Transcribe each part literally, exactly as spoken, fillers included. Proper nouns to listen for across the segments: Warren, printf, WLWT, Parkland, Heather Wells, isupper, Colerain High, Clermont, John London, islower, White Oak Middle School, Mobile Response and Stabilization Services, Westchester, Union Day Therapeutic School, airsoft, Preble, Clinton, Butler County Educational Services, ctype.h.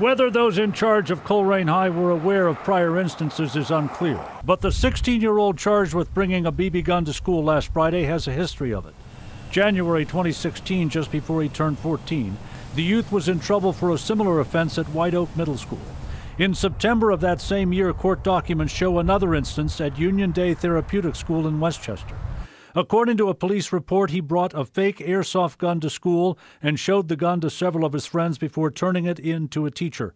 Whether those in charge of Colerain High were aware of prior instances is unclear, but the sixteen-year-old charged with bringing a B B gun to school last Friday has a history of it. January twenty sixteen, just before he turned fourteen, the youth was in trouble for a similar offense at White Oak Middle School. In September of that same year, court documents show another instance at Union Day Therapeutic School in Westchester. According to a police report, he brought a fake airsoft gun to school and showed the gun to several of his friends before turning it in to a teacher.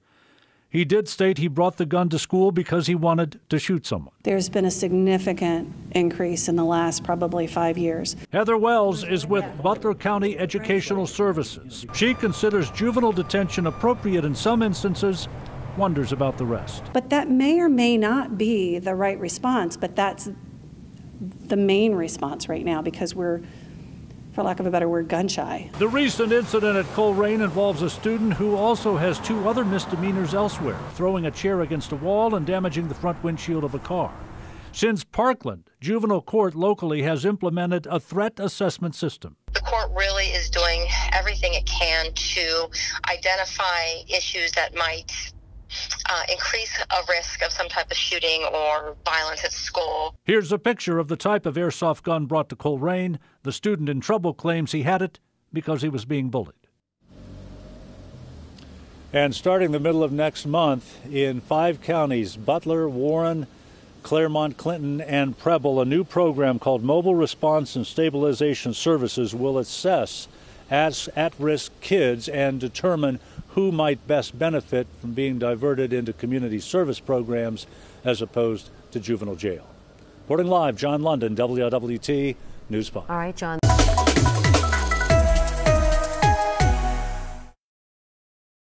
He did state he brought the gun to school because he wanted to shoot someone. There's been a significant increase in the last probably five years. Heather Wells is with Butler County Educational Services. She considers juvenile detention appropriate in some instances, wonders about the rest. But that may or may not be the right response, but that's the main response right now because we're, for lack of a better word, gun shy. The recent incident at Colerain involves a student who also has two other misdemeanors elsewhere, throwing a chair against a wall and damaging the front windshield of a car. Since Parkland, juvenile court locally has implemented a threat assessment system. The court really is doing everything it can to identify issues that might Uh, increase a risk of some type of shooting or violence at school. Here's a picture of the type of airsoft gun brought to Colerain. The student in trouble claims he had it because he was being bullied. And starting the middle of next month, in five counties, Butler, Warren, Clermont, Clinton, and Preble, a new program called Mobile Response and Stabilization Services will assess as at-risk kids and determine who might best benefit from being diverted into community service programs as opposed to juvenile jail. Reporting live, John London, W L W T News five. All right, John.